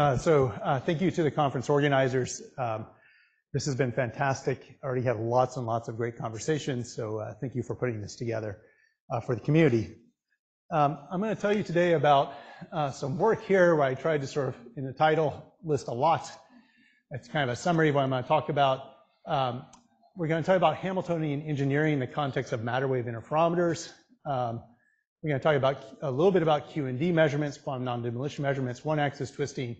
Thank you to the conference organizers. This has been fantastic. I already had lots and lots of great conversations, so thank you for putting this together for the community. I'm going to tell you today about some work here where I tried to sort of, in the title, list a lot. It's kind of a summary of what I'm going to talk about. We're going to talk about Hamiltonian engineering in the context of matter wave interferometers. We're going to talk about a little bit about QED measurements, quantum non-demolition measurements, one axis twisting,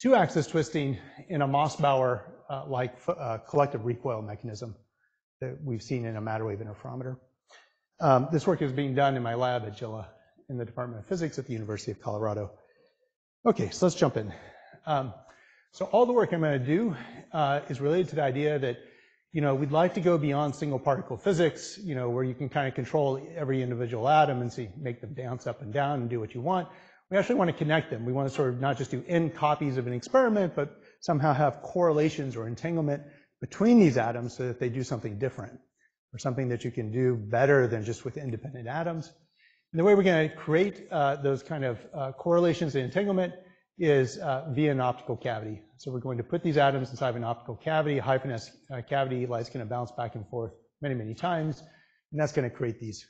two axis twisting, in a Mossbauer like collective recoil mechanism that we've seen in a matter wave interferometer. This work is being done in my lab at JILA in the Department of Physics at the University of Colorado. Okay, so let's jump in. So all the work I'm going to do is related to the idea that, you know, we'd like to go beyond single particle physics, you know, where you can kind of control every individual atom and see, make them bounce up and down and do what you want. We actually want to connect them. We want to sort of not just do n copies of an experiment, but somehow have correlations or entanglement between these atoms so that they do something different, or something that you can do better than just with independent atoms. And the way we're going to create those kind of correlations and entanglement is via an optical cavity. So we're going to put these atoms inside of an optical cavity. A hyperfine cavity, light's going to bounce back and forth many, many times, and that's going to create these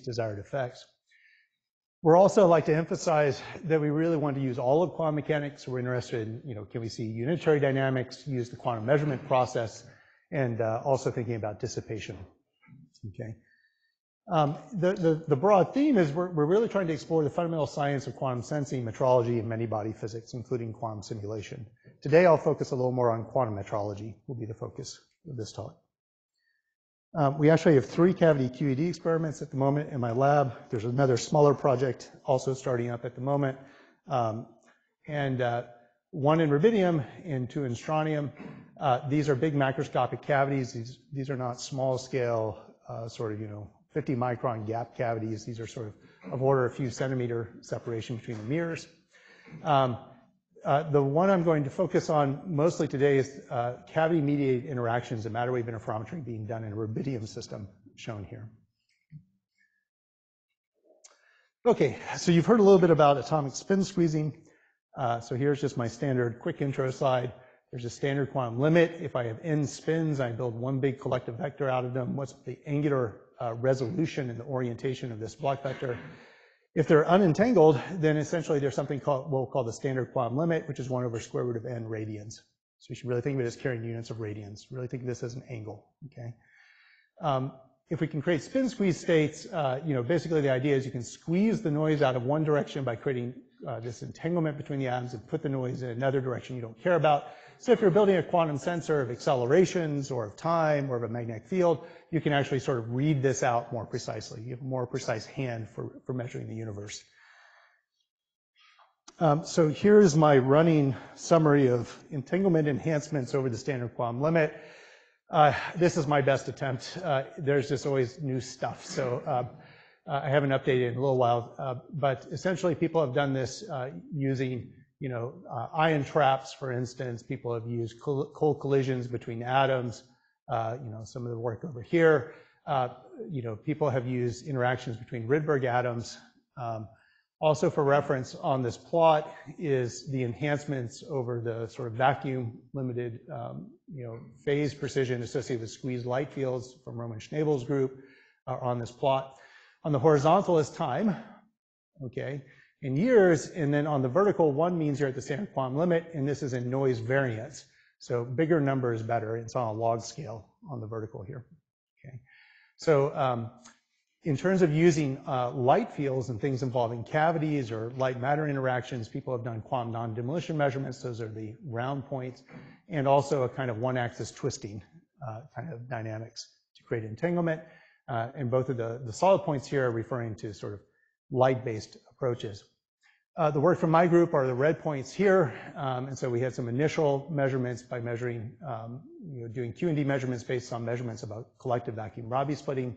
desired effects. We're also like to emphasize that we really want to use all of quantum mechanics. We're interested in, you know, can we see unitary dynamics, use the quantum measurement process, and also thinking about dissipation. Okay. The broad theme is we're really trying to explore the fundamental science of quantum sensing, metrology, and many-body physics, including quantum simulation. Today, I'll focus a little more on quantum metrology, will be the focus of this talk. We actually have 3 cavity QED experiments at the moment in my lab. There's another smaller project also starting up at the moment, one in rubidium and 2 in strontium. These are big macroscopic cavities. These are not small scale, sort of, you know, 50 micron gap cavities. These are sort of order a few centimeter separation between the mirrors. The one I'm going to focus on mostly today is cavity-mediated interactions and matter wave interferometry being done in a rubidium system shown here. Okay, so you've heard a little bit about atomic spin squeezing. So here's just my standard quick intro slide. There's a standard quantum limit. If I have n spins, I build one big collective vector out of them. What's the angular resolution and the orientation of this Bloch vector? If they're unentangled, then essentially there's something called, we'll call the standard quantum limit, which is 1/√n radians. So you should really think of it as carrying units of radians. Really think of this as an angle, okay? If we can create spin squeeze states, you know, basically the idea is you can squeeze the noise out of one direction by creating this entanglement between the atoms and put the noise in another direction you don't care about. So if you're building a quantum sensor of accelerations or of time or of a magnetic field, you can actually sort of read this out more precisely. You have a more precise hand for measuring the universe. So here's my running summary of entanglement enhancements over the standard quantum limit. This is my best attempt. There's just always new stuff, so I haven't updated it in a little while. But essentially, people have done this using, you know, ion traps, for instance. People have used cold collisions between atoms. You know, some of the work over here. You know, people have used interactions between Rydberg atoms. Also, for reference on this plot is the enhancements over the sort of vacuum-limited, you know, phase precision associated with squeezed light fields from Roman-Schnabel's group are on this plot. On the horizontal is time, okay, in years, and then on the vertical, 1 means you're at the standard quantum limit, and this is in noise variance. So bigger number is better. It's on a log scale on the vertical here. Okay. So in terms of using light fields and things involving cavities or light-matter interactions, people have done quantum non-demolition measurements. Those are the round points, and also a kind of one-axis twisting kind of dynamics to create entanglement. And both of the solid points here are referring to sort of light-based approaches. The work from my group are the red points here, and so we had some initial measurements by measuring, you know, doing QED measurements based on measurements about collective vacuum-Rabi splitting.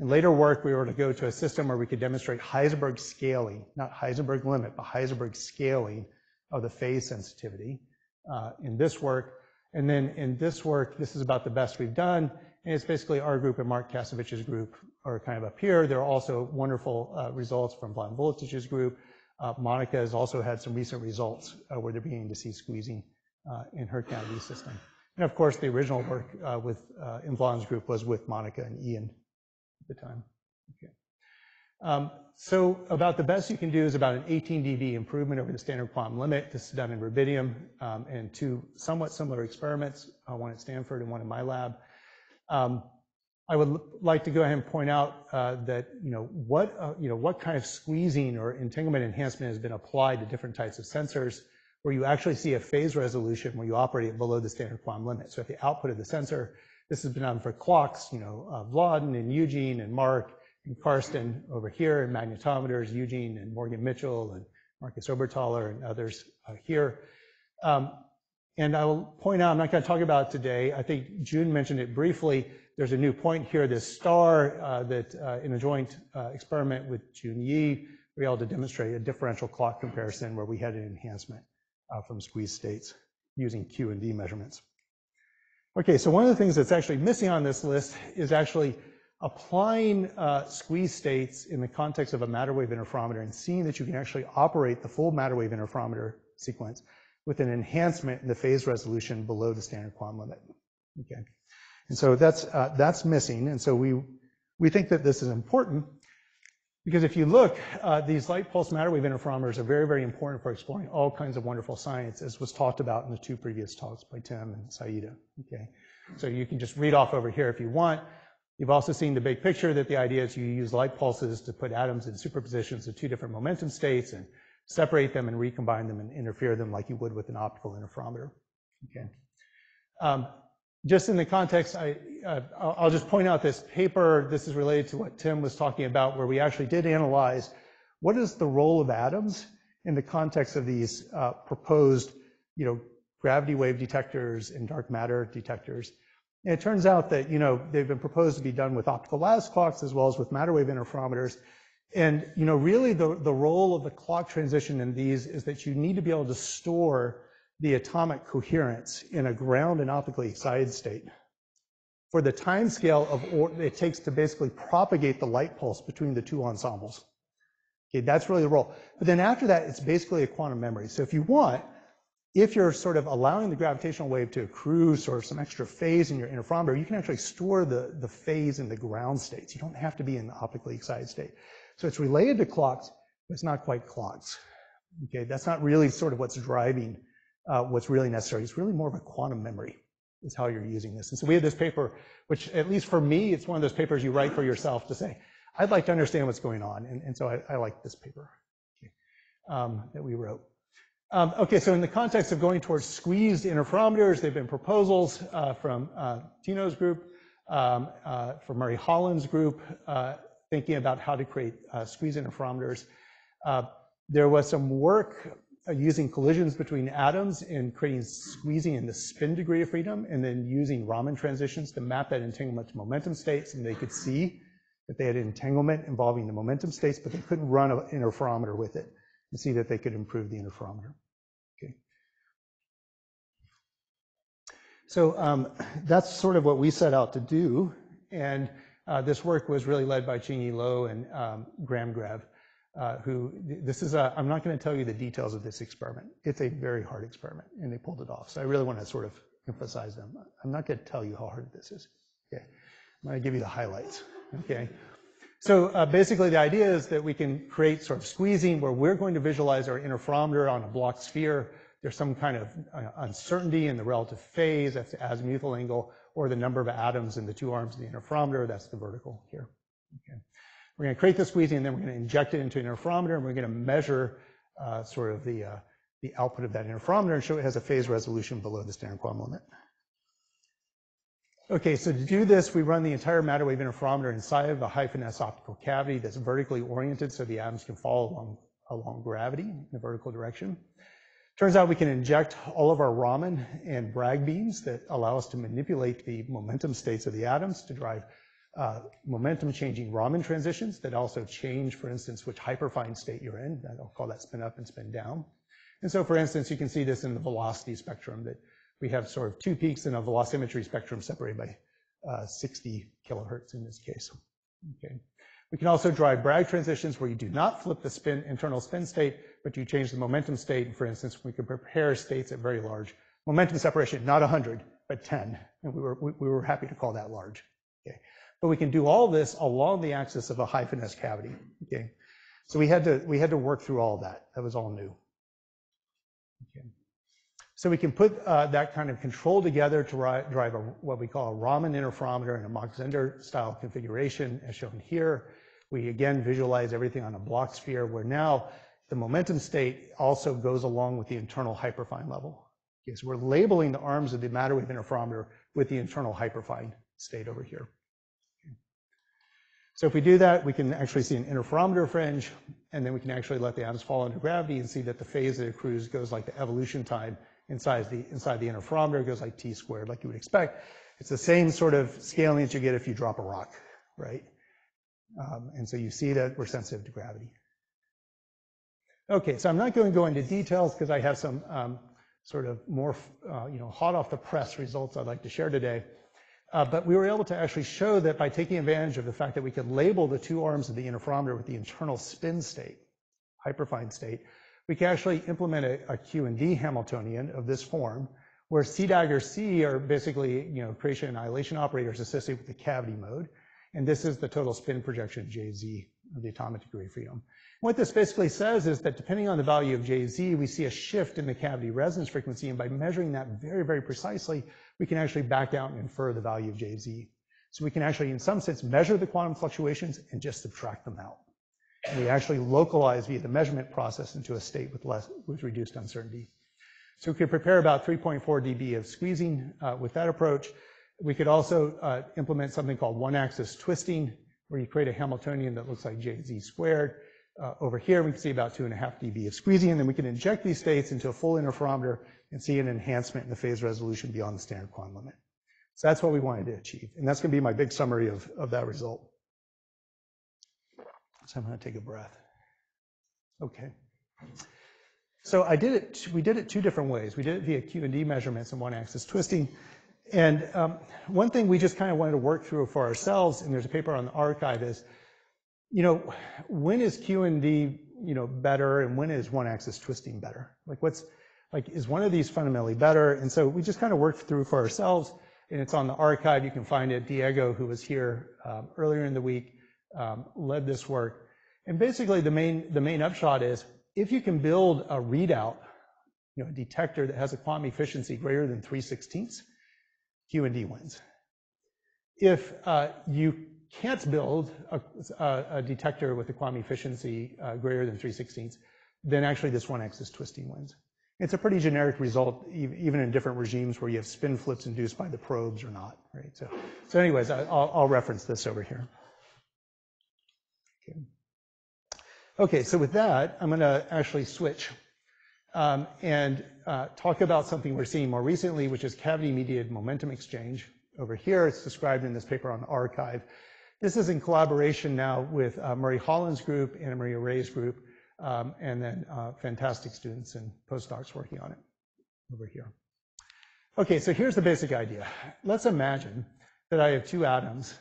In later work, we were to go to a system where we could demonstrate Heisenberg scaling, not Heisenberg limit, but Heisenberg scaling of the phase sensitivity in this work. And then in this work, this is about the best we've done, and it's basically our group and Mark Kasovich's group are kind of up here. There are also wonderful results from Vladan group. Monica has also had some recent results where they're beginning to see squeezing in her cavity system. And of course, the original work in Vladan's group was with Monica and Ian at the time. Okay. So about the best you can do is about an 18 dB improvement over the standard quantum limit. This is done in rubidium and two somewhat similar experiments, one at Stanford and one in my lab. I would like to go ahead and point out that what kind of squeezing or entanglement enhancement has been applied to different types of sensors, where you actually see a phase resolution where you operate it below the standard quantum limit. So at the output of the sensor, this has been done for clocks, Vladan and Eugene and Mark and Karsten over here, and magnetometers, Eugene and Morgan Mitchell and Marcus Oberthaler and others here. And I will point out, I'm not going to talk about it today. I think June mentioned it briefly. There's a new point here, this star that in a joint experiment with Jun Ye, we were able to demonstrate a differential clock comparison where we had an enhancement from squeezed states using Q and D measurements. Okay, so one of the things that's actually missing on this list is actually applying squeezed states in the context of a matter wave interferometer and seeing that you can actually operate the full matter wave interferometer sequence with an enhancement in the phase resolution below the standard quantum limit. Okay, and so that's missing, and so we think that this is important because if you look, these light pulse matter wave interferometers are very, very important for exploring all kinds of wonderful science, as was talked about in the two previous talks by Tim and Saida. Okay, so you can just read off over here if you want. You've also seen the big picture that the idea is you use light pulses to put atoms in superpositions of two different momentum states and separate them and recombine them and interfere them like you would with an optical interferometer. Okay. Just in the context, I'll just point out this paper. This is related to what Tim was talking about, where we actually did analyze what is the role of atoms in the context of these proposed, gravity wave detectors and dark matter detectors. And it turns out that, they've been proposed to be done with optical lattice clocks as well as with matter wave interferometers. And, really the role of the clock transition in these is that you need to be able to store the atomic coherence in a ground and optically excited state for the time scale of order it takes to basically propagate the light pulse between the two ensembles. Okay, that's really the role. But then after that, it's basically a quantum memory. So if you want, if you're sort of allowing the gravitational wave to accrue sort of some extra phase in your interferometer, you can actually store the phase in the ground states. You don't have to be in the optically excited state. So it's related to clocks, but it's not quite clocks. Okay, that's not really sort of what's driving what's really necessary. It's really more of a quantum memory is how you're using this. And so we have this paper, which at least for me, it's one of those papers you write for yourself to say, I'd like to understand what's going on. And so I like this paper that we wrote. Okay, so in the context of going towards squeezed interferometers, there've been proposals from Tino's group, from Murray Holland's group, thinking about how to create squeezed interferometers. There was some work using collisions between atoms and creating squeezing in the spin degree of freedom, and then using Raman transitions to map that entanglement to momentum states, and they could see that they had entanglement involving the momentum states, but they couldn't run an interferometer with it and see that they could improve the interferometer. Okay. So that's sort of what we set out to do. And this work was really led by Ching-Yi Lo and Graham Grev, who this is I'm not going to tell you the details of this experiment. It's a very hard experiment, and they pulled it off. So I really want to sort of emphasize them. I'm not going to tell you how hard this is. Okay. I'm going to give you the highlights. Okay. So basically the idea is that we can create sort of squeezing where we're going to visualize our interferometer on a Bloch sphere. There's some kind of uncertainty in the relative phase, that's the azimuthal angle, or the number of atoms in the two arms of the interferometer, that's the vertical here. Okay. We're going to create the squeezing, and then we're going to inject it into an interferometer, and we're going to measure sort of the output of that interferometer and show it has a phase resolution below the standard quantum limit. Okay, so to do this, we run the entire matter wave interferometer inside of a high-finesse optical cavity that's vertically oriented so the atoms can fall along gravity in a vertical direction. Turns out we can inject all of our Raman and Bragg beams that allow us to manipulate the momentum states of the atoms to drive momentum-changing Raman transitions that also change, for instance, which hyperfine state you're in. I'll call that spin up and spin down. And so, for instance, you can see this in the velocity spectrum that we have sort of two peaks in a velocimetry spectrum separated by 60 kilohertz in this case. Okay. We can also drive Bragg transitions where you do not flip the spin, internal spin state, but you change the momentum state. And for instance, we can prepare states at very large momentum separation, not 100, but 10. And we were happy to call that large. Okay. But we can do all this along the axis of a high finesse cavity. Okay. So we had to work through all that. That was all new. Okay. So we can put that kind of control together to drive what we call a Raman interferometer in a Mach Zender style configuration, as shown here. We again visualize everything on a Bloch sphere, where now the momentum state also goes along with the internal hyperfine level. Okay, so we're labeling the arms of the matter wave interferometer with the internal hyperfine state over here. Okay. So if we do that, we can actually see an interferometer fringe, and then we can actually let the atoms fall under gravity and see that the phase that accrues goes like the evolution time inside the interferometer, goes like T squared, like you would expect. It's the same sort of scaling that you get if you drop a rock, right? And so you see that we're sensitive to gravity. Okay, so I'm not going to go into details because I have some sort of more, hot off the press results I'd like to share today. But we were able to actually show that by taking advantage of the fact that we could label the two arms of the interferometer with the internal spin state, hyperfine state, we can actually implement a QED Hamiltonian of this form, where C dagger C are basically, creation and annihilation operators associated with the cavity mode. And this is the total spin projection JZ of the atomic degree of freedom. What this basically says is that depending on the value of JZ, we see a shift in the cavity resonance frequency. And by measuring that very, very precisely, we can actually back out and infer the value of JZ. So we can actually, in some sense, measure the quantum fluctuations and just subtract them out. And we actually localize via the measurement process into a state with reduced uncertainty. So we could prepare about 3.4 dB of squeezing with that approach. We could also implement something called one axis twisting, where you create a Hamiltonian that looks like JZ squared. Over here, we can see about 2.5 dB of squeezing, and then we can inject these states into a full interferometer and see an enhancement in the phase resolution beyond the standard quantum limit. So that's what we wanted to achieve. And that's going to be my big summary of that result. So I'm going to take a breath. Okay. So we did it two different ways. We did it via QED measurements and one-axis twisting. And one thing we just kind of wanted to work through for ourselves, and there's a paper on the archive, is, when is QED, better, and when is one-axis twisting better? Like is one of these fundamentally better? And so we just kind of worked through for ourselves, and it's on the archive. You can find it. Diego, who was here earlier in the week, led this work. And basically the main upshot is, if you can build a readout, a detector that has a quantum efficiency greater than 3/16, QED wins. If you can't build a detector with a quantum efficiency greater than 3/16, then actually this one axis twisting wins. It's a pretty generic result, even in different regimes where you have spin flips induced by the probes or not, right? So anyways, I'll reference this over here. Okay, so with that, I'm going to actually switch and talk about something we're seeing more recently, which is cavity-mediated momentum exchange. Over here, it's described in this paper on the archive. This is in collaboration now with Murray Holland's group, Anna Maria Ray's group, and then fantastic students and postdocs working on it over here. Okay, so here's the basic idea. Let's imagine that I have two atoms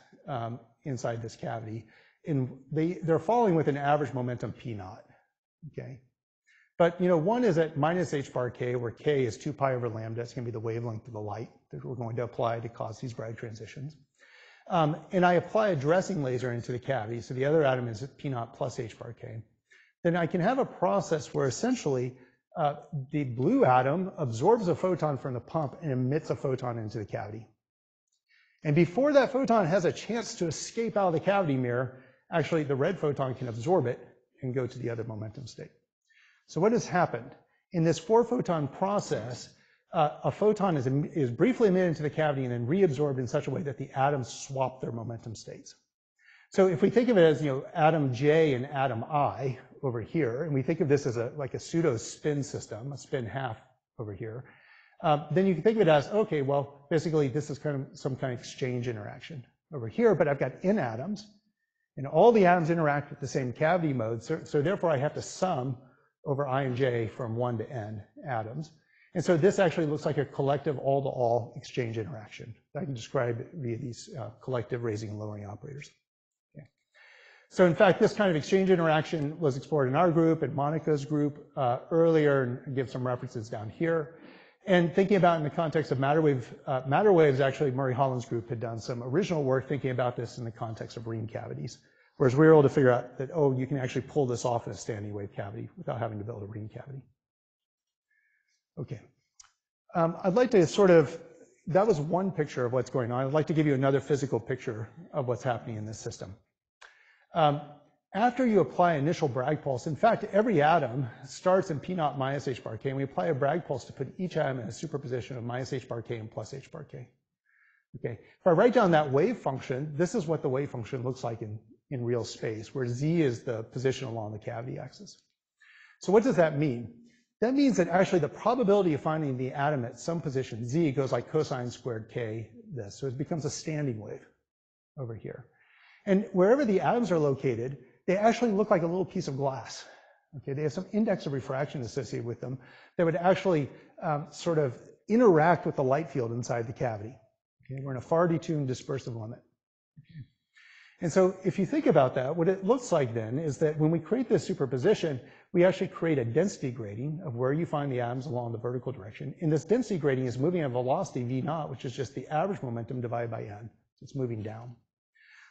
inside this cavity, and they're falling with an average momentum p naught, okay? But, one is at minus h bar k, where k is 2 pi over lambda. It's going to be the wavelength of the light that we're going to apply to cause these Bragg transitions. And I apply a dressing laser into the cavity, so the other atom is at p naught plus h bar k. Then I can have a process where essentially the blue atom absorbs a photon from the pump and emits a photon into the cavity. And before that photon has a chance to escape out of the cavity mirror, actually, the red photon can absorb it and go to the other momentum state. So what has happened? In this 4-photon process, a photon is briefly emitted into the cavity and then reabsorbed in such a way that the atoms swap their momentum states. So if we think of it as, atom J and atom I over here, and we think of this as a pseudo spin system, a spin half over here, then you can think of it as, okay, well, basically this is kind of some kind of exchange interaction over here, but I've got n atoms, and all the atoms interact with the same cavity mode, so therefore I have to sum over I and j from 1 to n atoms. And so this actually looks like a collective all-to-all exchange interaction that I can describe via these collective raising and lowering operators. Okay. So in fact, this kind of exchange interaction was explored in our group, at Monica's group earlier, and give some references down here. And thinking about in the context of matter waves, actually Murray Holland's group had done some original work thinking about this in the context of ring cavities. Whereas we were able to figure out that, oh, you can actually pull this off in a standing wave cavity without having to build a ring cavity. Okay. I'd like to sort of, that was one picture of what's going on. I'd like to give you another physical picture of what's happening in this system. After you apply initial Bragg pulse, in fact, every atom starts in P naught minus H bar K, and we apply a Bragg pulse to put each atom in a superposition of minus H bar K and plus H bar K. Okay. If I write down that wave function, this is what the wave function looks like in real space, where Z is the position along the cavity axis. So what does that mean? That means that actually the probability of finding the atom at some position, Z, goes like cosine squared K, this. So it becomes a standing wave over here. And wherever the atoms are located, they actually look like a little piece of glass. Okay, they have some index of refraction associated with them that would actually sort of interact with the light field inside the cavity. Okay, we're in a far detuned dispersive limit. Okay. And so if you think about that, what it looks like then is that when we create this superposition, we actually create a density grading of where you find the atoms along the vertical direction. And this density grading is moving at a velocity v naught, which is just the average momentum divided by n. It's moving down.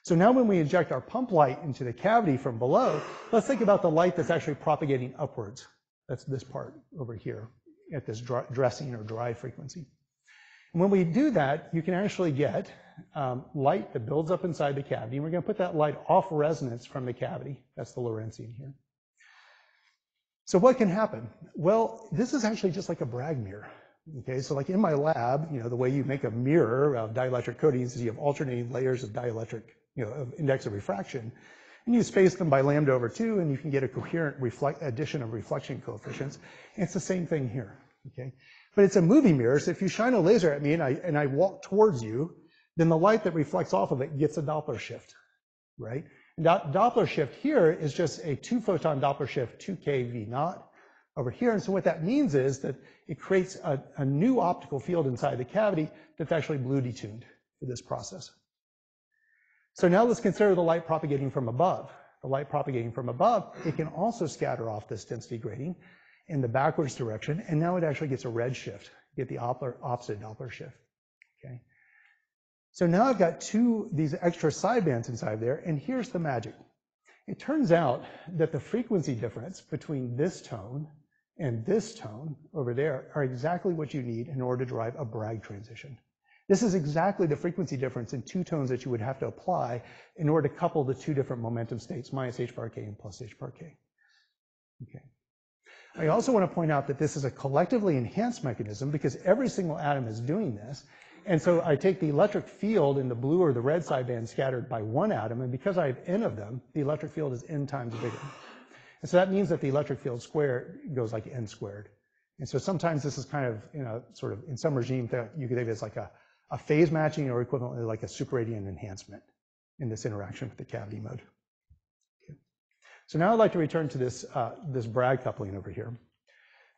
So now when we inject our pump light into the cavity from below, let's think about the light that's actually propagating upwards. That's this part over here at this dressing or dry frequency. And when we do that, you can actually get light that builds up inside the cavity, and we're going to put that light off resonance from the cavity. That's the Lorentzian here. So what can happen? Well, this is actually just like a Bragg mirror. Okay, so like in my lab, you know, the way you make a mirror of dielectric coatings is you have alternating layers of dielectric, you know, of index of refraction, and you space them by lambda over 2, and you can get a coherent addition of reflection coefficients. And it's the same thing here. Okay, but it's a movie mirror, so if you shine a laser at me and I walk towards you, then the light that reflects off of it gets a Doppler shift, right? And that Doppler shift here is just a 2-photon Doppler shift, 2k v naught over here. And so what that means is that it creates a new optical field inside the cavity that's actually blue detuned for this process. So now let's consider the light propagating from above. The light propagating from above, it can also scatter off this density grading in the backwards direction, and now it actually gets a red shift, get the opposite Doppler shift, okay? So now I've got these extra sidebands inside there, and here's the magic. It turns out that the frequency difference between this tone and this tone over there are exactly what you need in order to drive a Bragg transition. This is exactly the frequency difference in two tones that you would have to apply in order to couple the two different momentum states, minus h bar k and plus h bar k. Okay. I also want to point out that this is a collectively enhanced mechanism because every single atom is doing this. And so I take the electric field in the blue or the red sideband scattered by one atom, and because I have n of them, the electric field is n times bigger. And so that means that the electric field squared goes like n squared. And so sometimes this is kind of, you know, sort of in some regime that you could think it's like a phase matching or equivalently like a superradiant enhancement in this interaction with the cavity mode. Okay. So now I'd like to return to this, this Bragg coupling over here.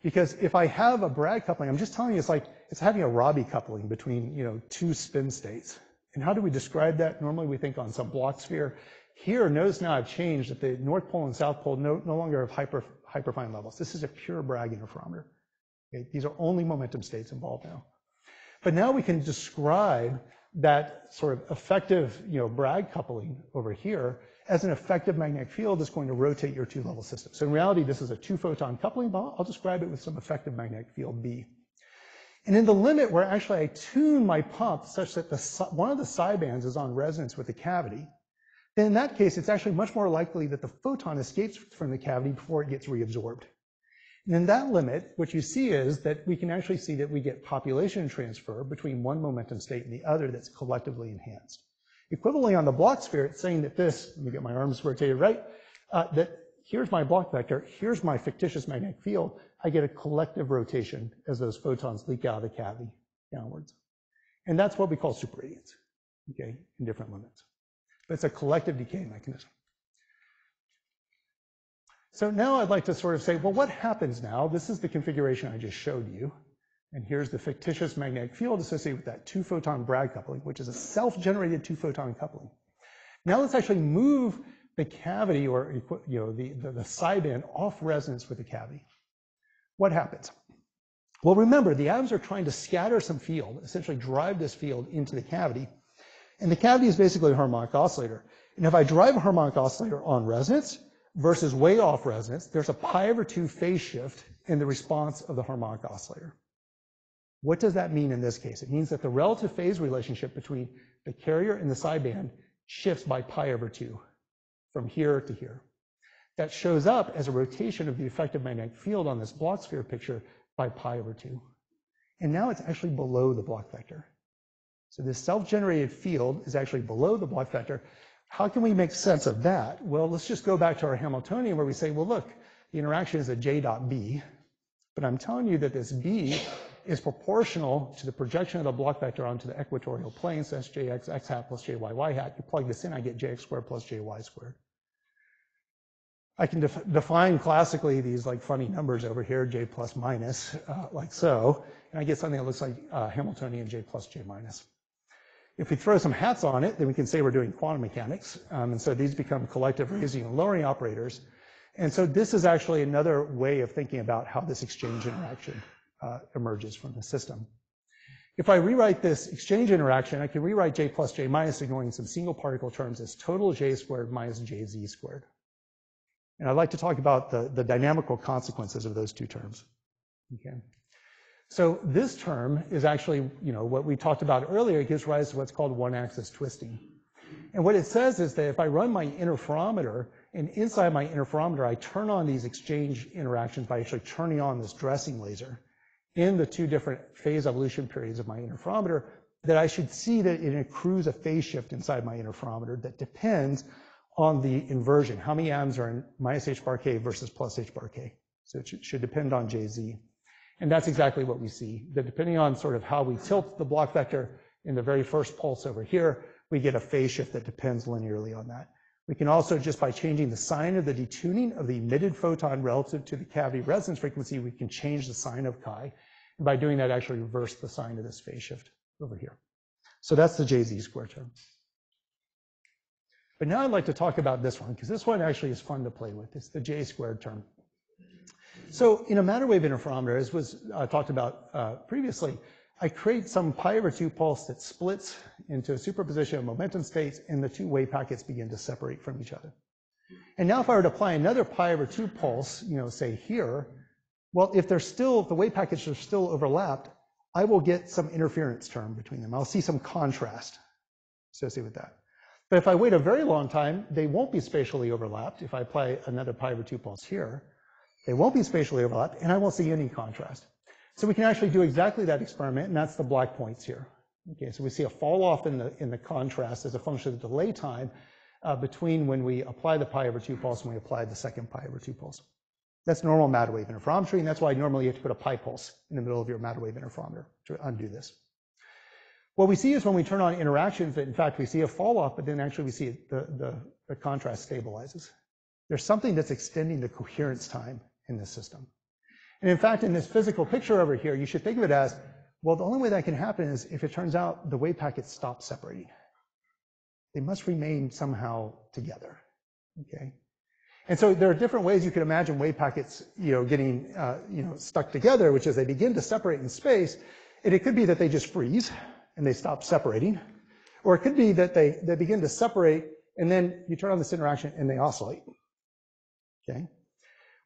Because if I have a Bragg coupling, I'm just telling you, it's like, it's having a Rabi coupling between, you know, two spin states. And how do we describe that? Normally we think on some Bloch sphere. Here, notice now I've changed that the North Pole and South Pole no longer have hyperfine levels. This is a pure Bragg interferometer. Okay? These are only momentum states involved now. But now we can describe that sort of effective, you know, Bragg coupling over here as an effective magnetic field that's going to rotate your two-level system. So in reality, this is a 2-photon coupling, but I'll describe it with some effective magnetic field B. And in the limit where actually I tune my pump such that one of the sidebands is on resonance with the cavity, then in that case, it's actually much more likely that the photon escapes from the cavity before it gets reabsorbed. And in that limit, what you see is that we can actually see that we get population transfer between one momentum state and the other that's collectively enhanced. Equivalently on the Bloch sphere, it's saying that this, let me get my arms rotated right, that here's my Bloch vector, here's my fictitious magnetic field, I get a collective rotation as those photons leak out of the cavity downwards. And that's what we call superradiance, okay, in different limits. But it's a collective decay mechanism. So now I'd like to sort of say, well, what happens now? This is the configuration I just showed you. And here's the fictitious magnetic field associated with that 2-photon Bragg coupling, which is a self-generated 2-photon coupling. Now let's actually move the cavity, or the sideband off resonance with the cavity, what happens? Well, remember, the atoms are trying to scatter some field, essentially drive this field into the cavity. And the cavity is basically a harmonic oscillator. And if I drive a harmonic oscillator on resonance versus way off resonance, there's a pi over 2 phase shift in the response of the harmonic oscillator. What does that mean in this case? It means that the relative phase relationship between the carrier and the sideband shifts by pi over 2 from here to here. That shows up as a rotation of the effective magnetic field on this Bloch sphere picture by pi over 2. And now it's actually below the Bloch vector. So this self-generated field is actually below the Bloch vector. How can we make sense of that? Well, let's just go back to our Hamiltonian where we say, well, look, the interaction is a J dot B, but I'm telling you that this B is proportional to the projection of the Bloch vector onto the equatorial plane, so that's Jx x hat plus Jy y hat. You plug this in, I get Jx squared plus Jy squared. I can define classically these like funny numbers over here, J plus minus, like so, and I get something that looks like Hamiltonian J plus J minus. If we throw some hats on it, then we can say we're doing quantum mechanics, and so these become collective raising and lowering operators. And so this is actually another way of thinking about how this exchange interaction emerges from the system. If I rewrite this exchange interaction, I can rewrite J plus J minus, ignoring some single particle terms, as total J squared minus JZ squared. And I'd like to talk about the dynamical consequences of those two terms. Okay. So this term is actually, what we talked about earlier. It gives rise to what's called one axis twisting. And what it says is that if I run my interferometer, and inside my interferometer, I turn on these exchange interactions by actually turning on this dressing laser in the two different phase evolution periods of my interferometer, that I should see that it accrues a phase shift inside my interferometer that depends on the inversion. How many atoms are in minus h bar k versus plus h bar k? So it should depend on Jz. And that's exactly what we see, that depending on sort of how we tilt the Bloch vector in the very first pulse over here, we get a phase shift that depends linearly on that. We can also, just by changing the sign of the detuning of the emitted photon relative to the cavity resonance frequency, we can change the sign of chi. And by doing that, actually reverse the sign of this phase shift over here. So that's the Jz squared term. But now I'd like to talk about this one, because this one actually is fun to play with. It's the J squared term. So in a matter wave interferometer, as was talked about previously, I create some pi over 2 pulse that splits into a superposition of momentum states, and the two wave packets begin to separate from each other. And now if I were to apply another pi over 2 pulse, say here, well, if the wave packets are still overlapped, I will get some interference term between them. I'll see some contrast associated with that. But if I wait a very long time, they won't be spatially overlapped. If I apply another pi over 2 pulse here, they won't be spatially overlapped, and I won't see any contrast. So we can actually do exactly that experiment, and that's the black points here. Okay, so we see a fall off in the contrast as a function of the delay time between when we apply the pi over 2 pulse and we apply the second pi over 2 pulse. That's normal matter wave interferometry, and that's why normally you have to put a pi pulse in the middle of your matter wave interferometer to undo this. What we see is when we turn on interactions that, in fact, we see a fall off, but then actually we see the contrast stabilizes. There's something that's extending the coherence time in this system. And in fact, in this physical picture over here, you should think of it as, well, the only way that can happen is if it turns out the wave packets stop separating. They must remain somehow together, okay? And so there are different ways you can imagine wave packets, getting, stuck together, which is they begin to separate in space, and it could be that they just freeze and they stop separating, or it could be that they begin to separate and then you turn on this interaction and they oscillate, okay?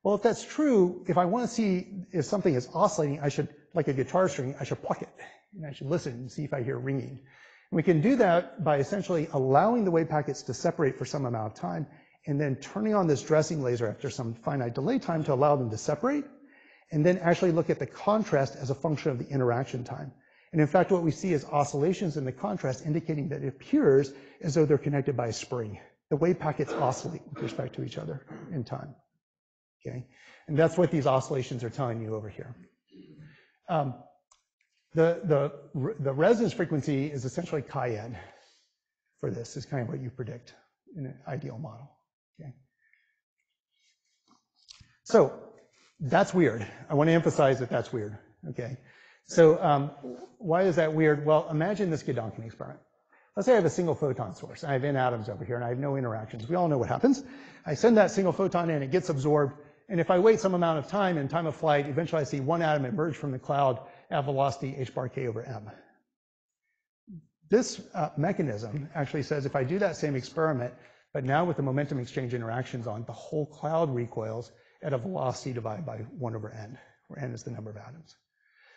Well, if that's true, if I want to see if something is oscillating, I should, like a guitar string, I should pluck it, and I should listen and see if I hear ringing. And we can do that by essentially allowing the wave packets to separate for some amount of time, and then turning on this dressing laser after some finite delay time to allow them to separate, and then actually look at the contrast as a function of the interaction time. And in fact, what we see is oscillations in the contrast, indicating that it appears as though they're connected by a spring. The wave packets oscillate with respect to each other in time. Okay, and that's what these oscillations are telling you over here. The resonance frequency is essentially chi n for this, is kind of what you predict in an ideal model. Okay, so that's weird. I want to emphasize that that's weird. Okay, so why is that weird? Well, imagine this Gedanken experiment. Let's say I have a single photon source, and I have n atoms over here, and I have no interactions. We all know what happens. I send that single photon in, it gets absorbed, and if I wait some amount of time in time of flight, eventually I see one atom emerge from the cloud at velocity h bar k over m. This mechanism actually says if I do that same experiment, but now with the momentum exchange interactions on, the whole cloud recoils at a velocity divided by 1 over n, where n is the number of atoms.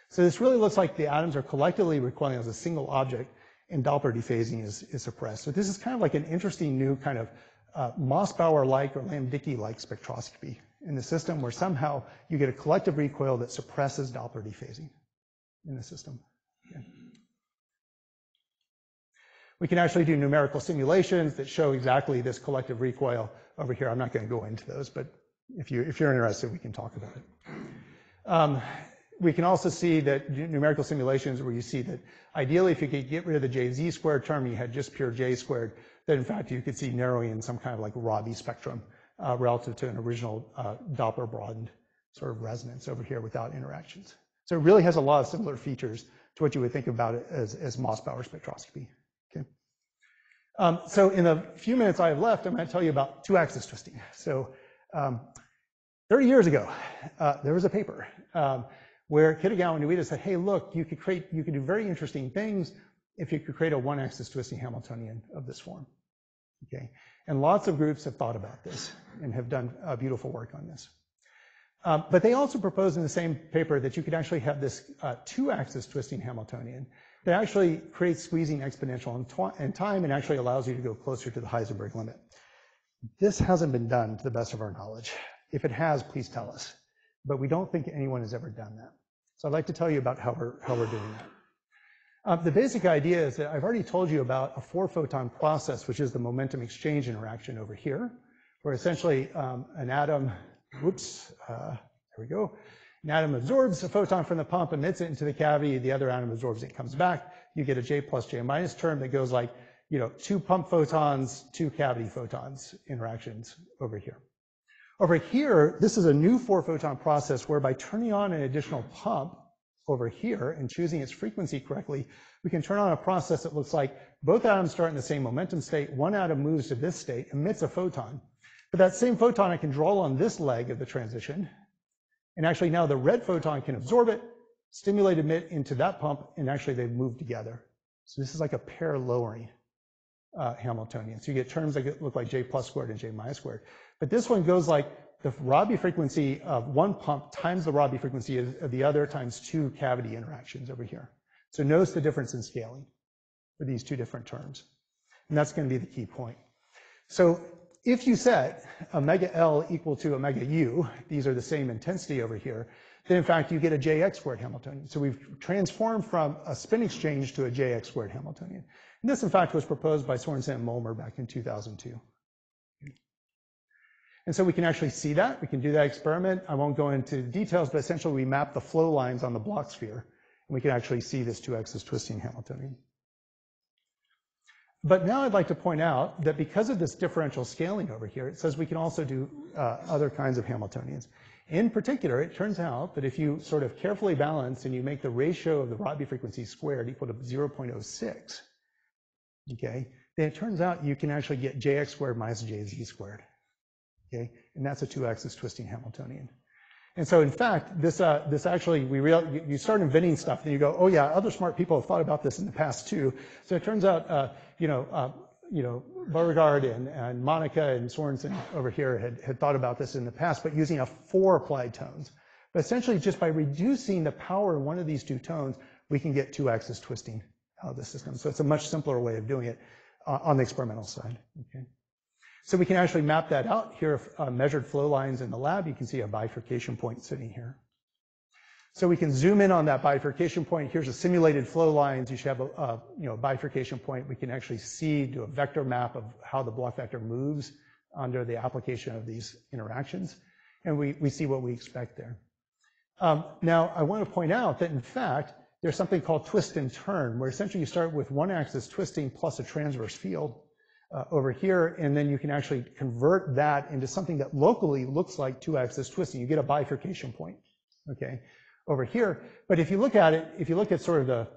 So this really looks like the atoms are collectively recoiling as a single object, and Doppler dephasing is suppressed. So this is kind of like an interesting new kind of Mossbauer-like or Lamb-Dickey-like spectroscopy in the system, where somehow you get a collective recoil that suppresses Doppler dephasing in the system. Okay. We can actually do numerical simulations that show exactly this collective recoil over here. I'm not going to go into those, but if you're interested, we can talk about it. We can also see that numerical simulations where you see that ideally if you could get rid of the JZ squared term, you had just pure J squared, then in fact you could see narrowing in some kind of like Rabi spectrum relative to an original Doppler broadened sort of resonance over here without interactions. So it really has a lot of similar features to what you would think about it as Mossbauer spectroscopy. Okay. So in the few minutes I have left, I'm going to tell you about two-axis twisting. So 30 years ago, there was a paper where Kitagawa and Ueda said, hey, look, you could do very interesting things if you could create a one-axis twisting Hamiltonian of this form, okay? And lots of groups have thought about this and have done beautiful work on this. But they also proposed in the same paper that you could actually have this two-axis twisting Hamiltonian that actually creates squeezing exponential in time and actually allows you to go closer to the Heisenberg limit. This hasn't been done to the best of our knowledge. If it has, please tell us. But we don't think anyone has ever done that. So I'd like to tell you about how we're doing that. The basic idea is that I've already told you about a four-photon process, which is the momentum exchange interaction over here, where essentially an atom, an atom absorbs a photon from the pump, emits it into the cavity, the other atom absorbs it, comes back, you get a J plus J minus term that goes like, you know, two pump photons, two cavity photons interactions over here. Over here, this is a new four-photon process where by turning on an additional pump over here and choosing its frequency correctly, we can turn on a process that looks like both atoms start in the same momentum state, one atom moves to this state, emits a photon. But that same photon I can draw on this leg of the transition, and actually now the red photon can absorb it, stimulate, emit into that pump, and actually they've moved together. So this is like a pair lowering Hamiltonian. So you get terms that look like J plus squared and J minus squared. But this one goes like the Rabi frequency of one pump times the Rabi frequency of the other times two cavity interactions over here. So notice the difference in scaling for these two different terms. And that's going to be the key point. So if you set omega L equal to omega U, these are the same intensity over here, then in fact you get a JX squared Hamiltonian. So we've transformed from a spin exchange to a JX squared Hamiltonian. And this in fact was proposed by Sorensen and Molmer back in 2002. And so we can actually see that. We can do that experiment. I won't go into details, but essentially we map the flow lines on the Bloch sphere, and we can actually see this two-axis twisting Hamiltonian. But now I'd like to point out that because of this differential scaling over here, it says we can also do other kinds of Hamiltonians. In particular, it turns out that if you sort of carefully balance and you make the ratio of the Rabi frequency squared equal to 0.06, okay, then it turns out you can actually get JX squared minus JZ squared. Okay, and that's a two-axis twisting Hamiltonian. And so, in fact, this actually, you start inventing stuff, and you go, oh yeah, other smart people have thought about this in the past too. So it turns out, Beauregard and Monica and Sorensen over here had thought about this in the past, but using a four applied tones. But essentially, just by reducing the power in one of these two tones, we can get two-axis twisting out of the system. So it's a much simpler way of doing it on the experimental side. Okay. So we can actually map that out. Here are measured flow lines in the lab. You can see a bifurcation point sitting here. So we can zoom in on that bifurcation point. Here's a simulated flow lines. You should have a bifurcation point. We can actually do a vector map of how the Bloch vector moves under the application of these interactions. And we see what we expect there. Now, I want to point out that, in fact, there's something called twist and turn, where essentially you start with one axis twisting plus a transverse field over here, and then you can actually convert that into something that locally looks like two-axis twisting. You get a bifurcation point, okay, over here. But if you look at sort of the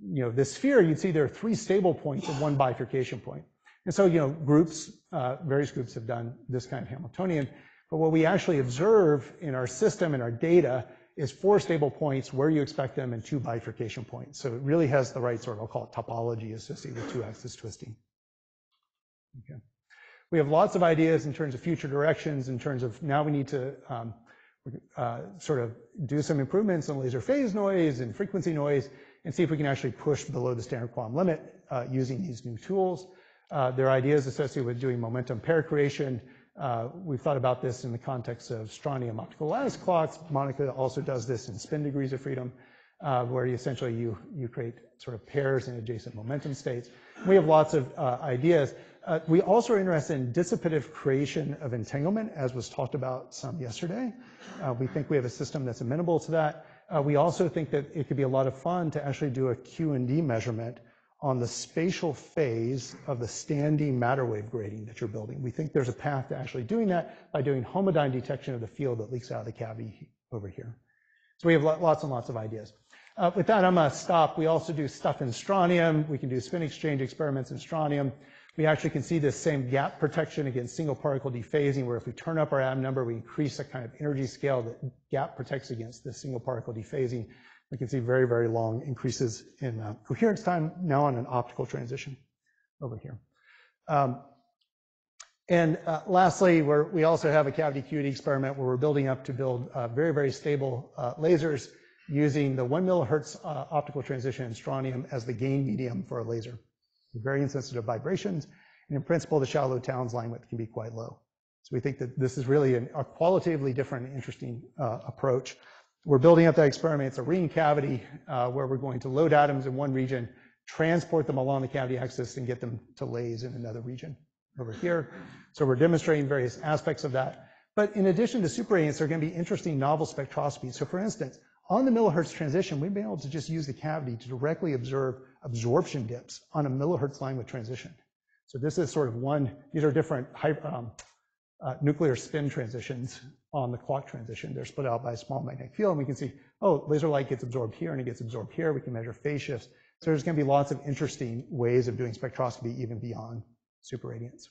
you know, this sphere, you'd see there are three stable points and one bifurcation point. And so, you know, groups, various groups have done this kind of Hamiltonian, but what we actually observe in our system, in our data, is four stable points where you expect them and two bifurcation points. So it really has the right sort of, I'll call it topology associated with two-axis twisting. Okay. We have lots of ideas in terms of future directions, in terms of now we need to sort of do some improvements on laser phase noise and frequency noise and see if we can actually push below the standard quantum limit using these new tools. There are ideas associated with doing momentum pair creation. We've thought about this in the context of strontium optical lattice clocks. Monica also does this in spin degrees of freedom, where you essentially you create sort of pairs in adjacent momentum states. We have lots of ideas. We also are interested in dissipative creation of entanglement, as was talked about some yesterday. We think we have a system that's amenable to that. We also think that it could be a lot of fun to actually do a QED measurement on the spatial phase of the standing matter wave grading that you're building. We think there's a path to actually doing that by doing homodyne detection of the field that leaks out of the cavity over here. So we have lots and lots of ideas. With that, I'm gonna stop. We also do stuff in strontium. We can do spin exchange experiments in strontium. We actually can see this same gap protection against single particle dephasing, where if we turn up our Ab number, we increase the kind of energy scale that gap protects against the single particle dephasing. We can see very, very long increases in coherence time now on an optical transition over here. Lastly, we also have a cavity QED experiment where we're building up to build very, very stable lasers using the 1 millihertz optical transition in strontium as the gain medium for a laser. Very insensitive vibrations, and in principle, the shallow Townes line width can be quite low. So we think that this is really a qualitatively different and interesting approach. We're building up that experiment. It's a ring cavity where we're going to load atoms in one region, transport them along the cavity axis, and get them to laze in another region over here. So we're demonstrating various aspects of that. But in addition to superradiance, there are going to be interesting novel spectroscopy. So for instance, on the millihertz transition, we've been able to just use the cavity to directly observe absorption dips on a millihertz line with transition. So this is sort of these are different nuclear spin transitions on the clock transition. They're split out by a small magnetic field, and we can see, oh, laser light gets absorbed here and it gets absorbed here. We can measure phase shifts. So there's going to be lots of interesting ways of doing spectroscopy even beyond superradiance.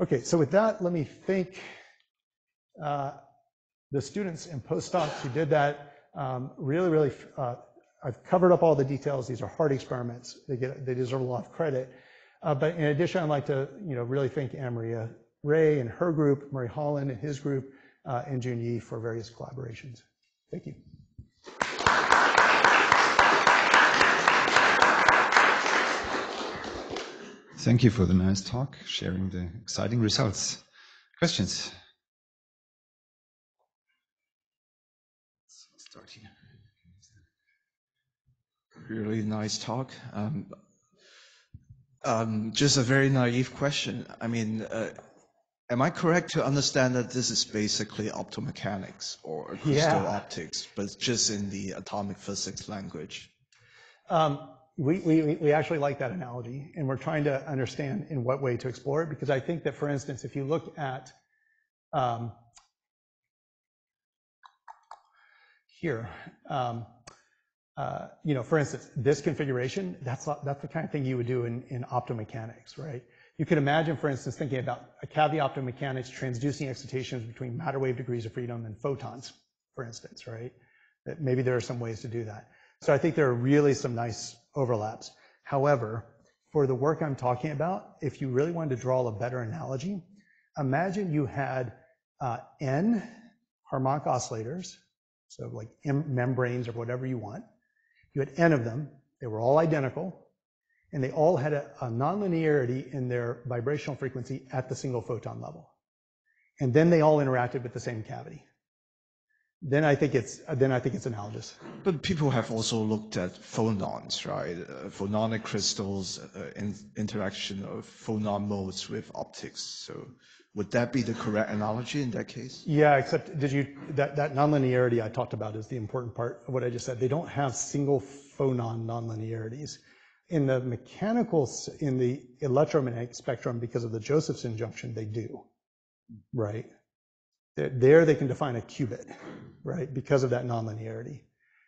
Okay, so with that, let me thank the students and postdocs who did that. I've covered up all the details. These are hard experiments. They deserve a lot of credit. But in addition, I'd like to, you know, really thank Anna Maria Ray and her group, Murray Holland and his group, and Jun Ye for various collaborations. Thank you. Thank you for the nice talk, sharing the exciting results. Questions? Let's start here. Really nice talk. Just a very naive question. I mean, am I correct to understand that this is basically optomechanics or crystal optics, but just in the atomic physics language? We actually like that analogy, and we're trying to understand in what way to explore it, because I think that, for instance, if you look at here, you know, for instance, this configuration, that's the kind of thing you would do in optomechanics, right? You could imagine, for instance, thinking about a cavity optomechanics transducing excitations between matter wave degrees of freedom and photons, for instance, right? That maybe there are some ways to do that. So I think there are really some nice overlaps. However, for the work I'm talking about, if you really wanted to draw a better analogy, imagine you had N harmonic oscillators, so like membranes or whatever you want. You had N of them, they were all identical, and they all had a nonlinearity in their vibrational frequency at the single photon level. And then they all interacted with the same cavity. Then I think it's analogous. But people have also looked at phonons, right? Phononic crystals, interaction of phonon modes with optics. So would that be the correct analogy in that case? Yeah, except that nonlinearity I talked about is the important part of what I just said. They don't have single phonon nonlinearities. In the electromagnetic spectrum, because of the Josephson junction, they do, right? There they can define a qubit, right? Because of that nonlinearity.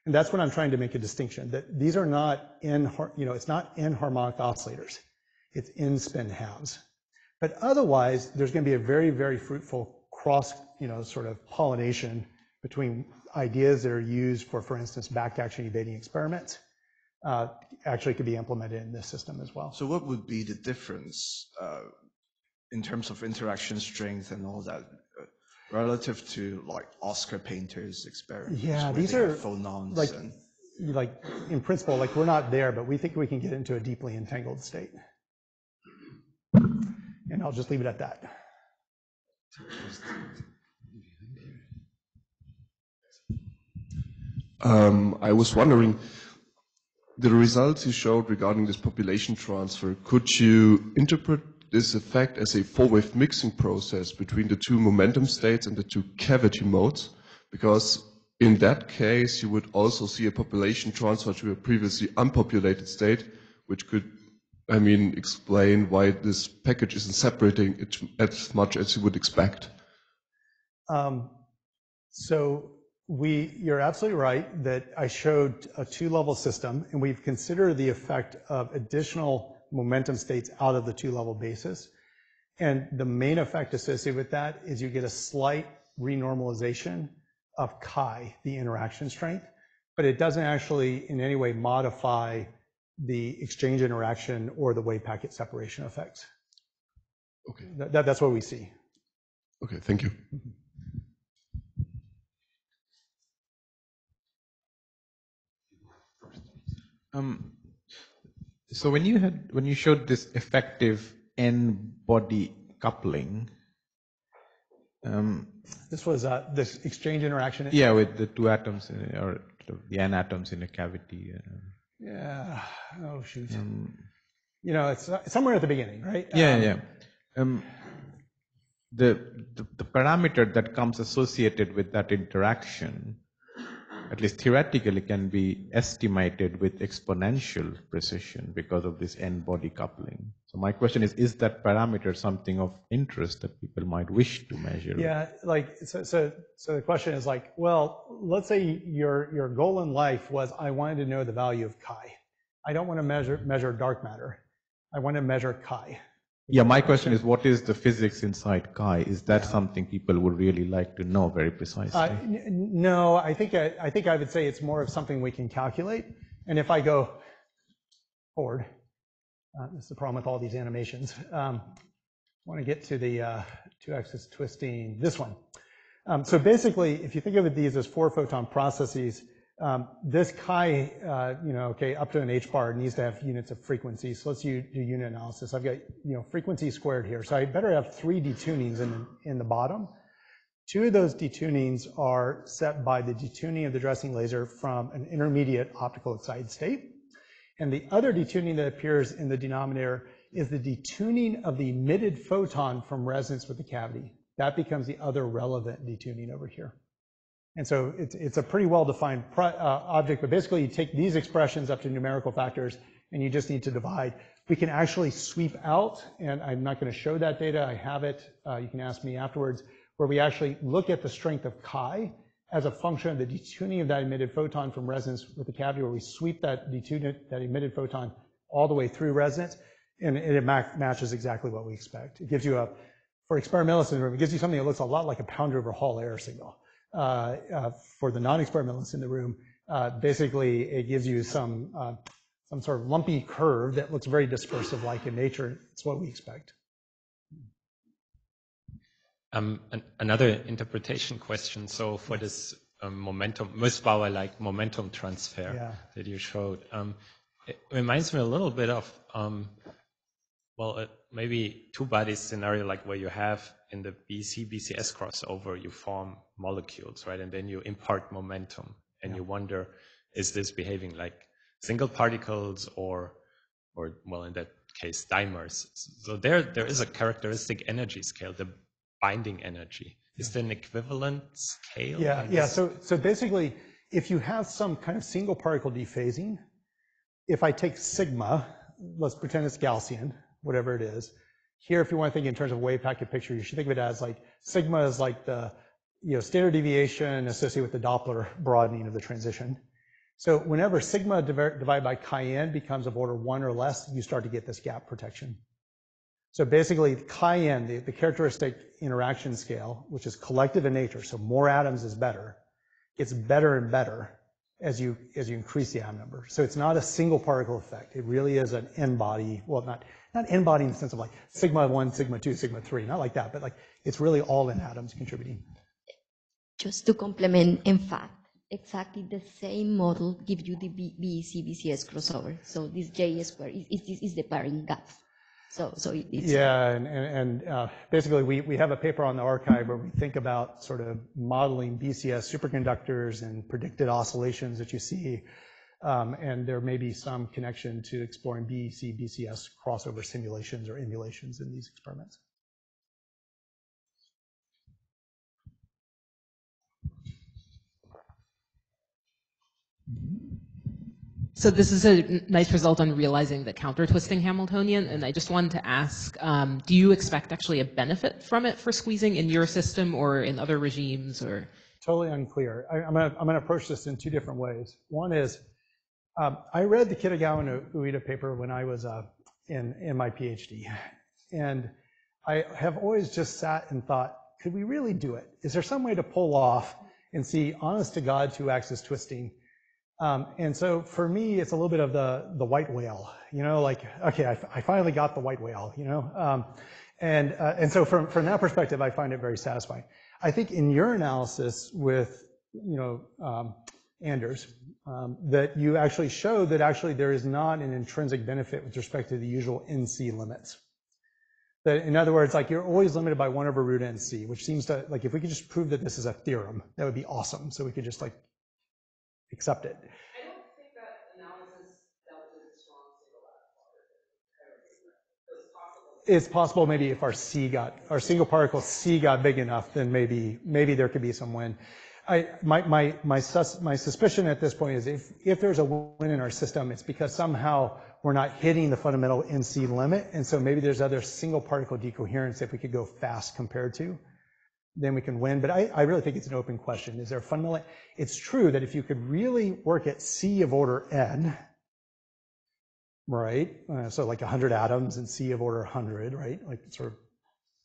And that's what I'm trying to make a distinction, that these are not n, you know, it's not n-harmonic oscillators. It's n-spin halves. But otherwise, there's going to be a very, very fruitful cross, you know, sort of pollination between ideas that are used for instance, back action evading experiments, actually could be implemented in this system as well. So what would be the difference in terms of interaction strength and all that relative to like Oscar Painter's experiments? Yeah, these are phonons like, and... like in principle, like we're not there, but we think we can get into a deeply entangled state. And I'll just leave it at that. I was wondering, the results you showed regarding this population transfer, could you interpret this effect as a four-wave mixing process between the two momentum states and the two cavity modes? Because in that case, you would also see a population transfer to a previously unpopulated state, which could, I mean, explain why this package isn't separating it as much as you would expect. You're absolutely right that I showed a two-level system, and we've considered the effect of additional momentum states out of the two-level basis. And the main effect associated with that is you get a slight renormalization of chi, the interaction strength, but it doesn't actually in any way modify the exchange interaction or the wave packet separation effects. Okay. That's what we see. Okay, thank you. Mm-hmm. So when you showed this effective n-body coupling, this was this exchange interaction. Yeah, with the two atoms or the n atoms in a cavity. Yeah. Oh shoot. You know, it's somewhere at the beginning, right? Yeah, the parameter that comes associated with that interaction, at least theoretically, can be estimated with exponential precision because of this n-body coupling. So my question is that parameter something of interest that people might wish to measure? Yeah, like so the question is like, well, let's say your goal in life was I wanted to know the value of chi. I don't want to measure dark matter. I want to measure chi. Yeah, my question is, what is the physics inside chi? Is that something people would really like to know very precisely? No, I think I would say it's more of something we can calculate. And if I go forward, this is the problem with all these animations. I want to get to the two-axis twisting, this one. So basically, if you think of these as four-photon processes, this chi, up to an h bar needs to have units of frequency. So let's do unit analysis. I've got, frequency squared here. So I better have three detunings in the bottom. Two of those detunings are set by the detuning of the dressing laser from an intermediate optical excited state. And the other detuning that appears in the denominator is the detuning of the emitted photon from resonance with the cavity. That becomes the other relevant detuning over here. And so it's a pretty well-defined object, but basically you take these expressions up to numerical factors and you just need to divide. We can actually sweep out, and I'm not going to show that data, I have it, you can ask me afterwards, where we actually look at the strength of chi as a function of the detuning of that emitted photon from resonance with the cavity, where we sweep that emitted photon all the way through resonance, and it matches exactly what we expect. It gives you for experimentalists in the room, it gives you something that looks a lot like a pound over Hall error signal. For the non-experimentalists in the room, basically it gives you some sort of lumpy curve that looks very dispersive-like in nature. It's what we expect. Another interpretation question. So for this Mossbauer-like momentum transfer that you showed, it reminds me a little bit of maybe two-body scenario, like where you have in the BC-BCS crossover, you form molecules, right? And then you impart momentum and you wonder, is this behaving like single particles or in that case, dimers? So there is a characteristic energy scale, the binding energy. Is there an equivalent scale? Yeah. So basically, if you have some kind of single particle dephasing, if I take sigma, let's pretend it's Gaussian, whatever it is. Here, if you want to think in terms of wave packet picture, you should think of it as like sigma is like the standard deviation associated with the Doppler broadening of the transition. So whenever sigma divided by chi n becomes of order 1 or less, you start to get this gap protection. So basically chi n, the characteristic interaction scale, which is collective in nature, so more atoms is better, gets better and better as you increase the atom number. So it's not a single particle effect. It really is an n-body, well, not n-body in the sense of like sigma 1, sigma 2, sigma 3, not like that, but like it's really all n atoms contributing. Just to complement, in fact, exactly the same model gives you the BEC-BCS crossover. So this J squared is the pairing gap. So it's... Yeah, and basically we have a paper on the archive where we think about sort of modeling BCS superconductors and predicted oscillations that you see. And there may be some connection to exploring BEC-BCS crossover simulations or emulations in these experiments. So this is a nice result on realizing the counter-twisting Hamiltonian, and I just wanted to ask, do you expect actually a benefit from it for squeezing in your system or in other regimes? Or totally unclear. I'm going to approach this in two different ways. One is, I read the Kitagawa and Ueda paper when I was in my PhD, and I have always just sat and thought, could we really do it? Is there some way to pull off and see, honest to God, two-axis twisting? And so for me, it's a little bit of the white whale, you know, like, okay, I finally got the white whale, you know? And so from that perspective, I find it very satisfying. I think in your analysis with, you know, Anders, that you actually show that actually there is not an intrinsic benefit with respect to the usual NC limits. That, in other words, like you're always limited by 1/√NC, which seems to, like, if we could just prove that this is a theorem, that would be awesome. So we could just like accept it. I don't think that analysis dealt with a strong single particle. It's possible maybe if our single particle C got big enough, then maybe there could be some win. My suspicion at this point is if there's a win in our system, it's because somehow we're not hitting the fundamental NC limit, and so maybe there's other single particle decoherence if we could go fast compared to. Then we can win, but I really think it's an open question. Is there a fundamental? It's true that if you could really work at C of order n, right? So like 100 atoms and C of order 100, right? Like sort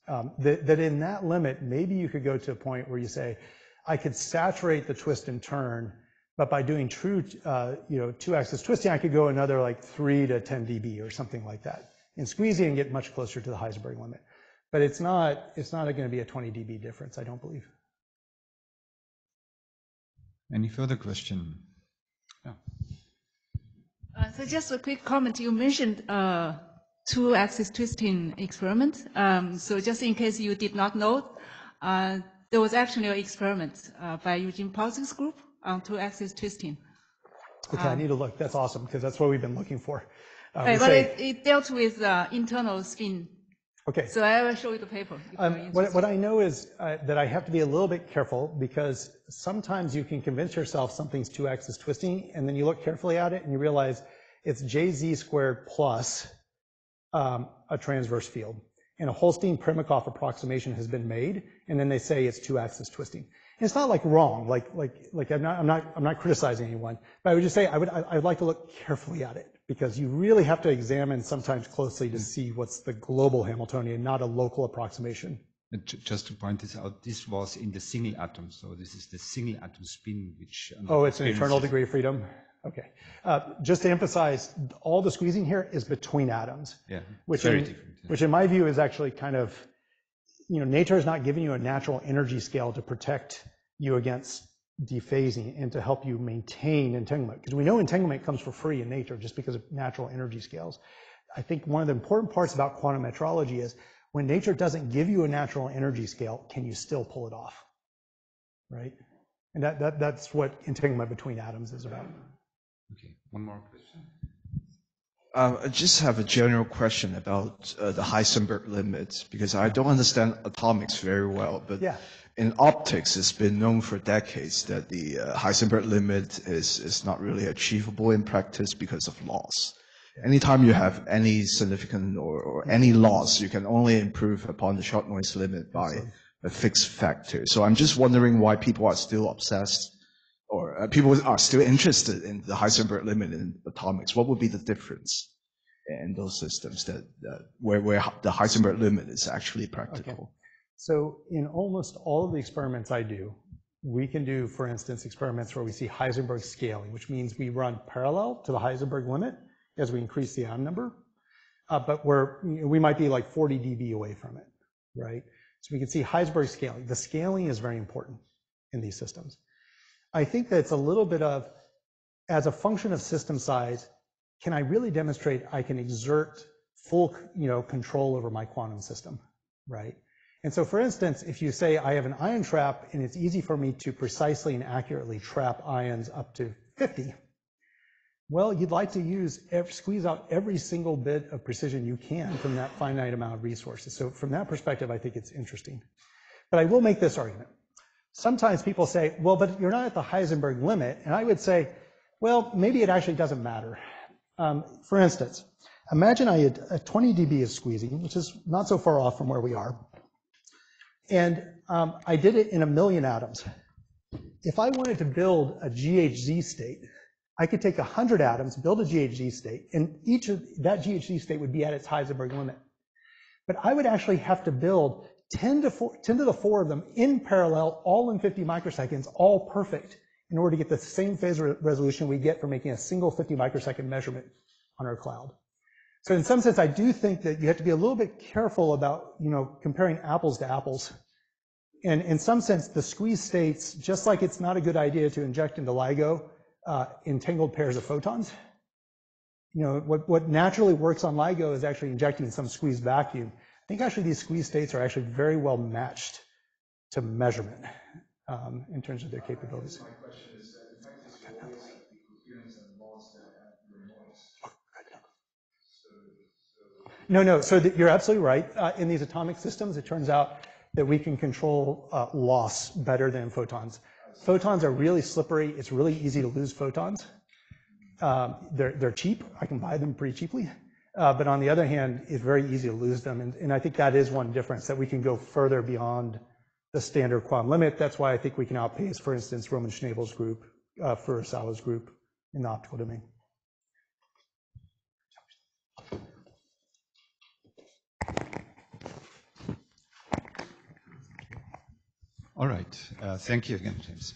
of that in that limit, maybe you could go to a point where you say, I could saturate the twist and turn, but by doing true, you know, two-axis twisting, I could go another like 3 to 10 dB or something like that, and squeezing and get much closer to the Heisenberg limit. But it's not going to be a 20 dB difference, I don't believe. Any further question? Yeah. So just a quick comment. You mentioned two-axis twisting experiment. So just in case you did not know, there was actually an experiment by Eugene Paulson's group on two-axis twisting. Okay, I need to look. That's awesome, because that's what we've been looking for. It dealt with internal spin. Okay. So I will show you the paper. What I know is that I have to be a little bit careful, because sometimes you can convince yourself something's two-axis twisting, and then you look carefully at it and you realize it's JZ squared plus a transverse field. And a Holstein-Primakoff approximation has been made, and then they say it's two-axis twisting. And it's not like wrong, like I'm not criticizing anyone, but I would just say I'd like to look carefully at it, because you really have to examine sometimes closely to see what's the global Hamiltonian, not a local approximation. Just to point this out, this was in the single atom, so this is the single atom spin, which... Oh, it's an internal degree of freedom? Okay. Just to emphasize, all the squeezing here is between atoms. Yeah, which very different. Yeah. Which in my view is actually kind of, you know, nature is not giving you a natural energy scale to protect you against dephasing and to help you maintain entanglement, because we know entanglement comes for free in nature just because of natural energy scales. I think one of the important parts about quantum metrology is when nature doesn't give you a natural energy scale, can you still pull it off, right? And that's what entanglement between atoms is about. Okay, one more question. I just have a general question about the Heisenberg limit, because I don't understand atomics very well, but yeah. In optics, it's been known for decades that the Heisenberg limit is not really achievable in practice because of loss. Anytime you have any significant or any loss, you can only improve upon the short noise limit by a fixed factor. So I'm just wondering why people are still obsessed or people are still interested in the Heisenberg limit in atomics. What would be the difference in those systems that where the Heisenberg limit is actually practical? Okay. So in almost all of the experiments I do, we can do, for instance, experiments where we see Heisenberg scaling, which means we run parallel to the Heisenberg limit as we increase the odd number, but we might be like 40 dB away from it, right? So we can see Heisenberg scaling. The scaling is very important in these systems. I think that it's a little bit of, as a function of system size, can I really demonstrate I can exert full, control over my quantum system, right? And so, for instance, if you say I have an ion trap and it's easy for me to precisely and accurately trap ions up to 50, well, you'd like to squeeze out every single bit of precision you can from that finite amount of resources. So from that perspective, I think it's interesting. But I will make this argument. Sometimes people say, well, but you're not at the Heisenberg limit. And I would say, well, maybe it actually doesn't matter. For instance, imagine I had a 20 dB of squeezing, which is not so far off from where we are. And I did it in 1,000,000 atoms. If I wanted to build a GHZ state, I could take 100 atoms, build a GHZ state, and each of that GHZ state would be at its Heisenberg limit. But I would actually have to build 10 to the 4 of them in parallel, all in 50 microseconds, all perfect, in order to get the same phase resolution we get for making a single 50 microsecond measurement on our cloud. So in some sense, I do think that you have to be a little bit careful about, comparing apples to apples. And in some sense, the squeeze states, just like it's not a good idea to inject into LIGO entangled pairs of photons. What naturally works on LIGO is actually injecting some squeezed vacuum. I think actually these squeeze states are actually very well matched to measurement in terms of their capabilities. My question is, So you're absolutely right. In these atomic systems, it turns out that we can control loss better than photons. Photons are really slippery. It's really easy to lose photons. They're cheap. I can buy them pretty cheaply. But on the other hand, it's very easy to lose them. And I think that is one difference, that we can go further beyond the standard quantum limit. That's why I think we can outpace, for instance, Roman Schnabel's group, Furusawa's group in the optical domain. All right. Thank you again, James.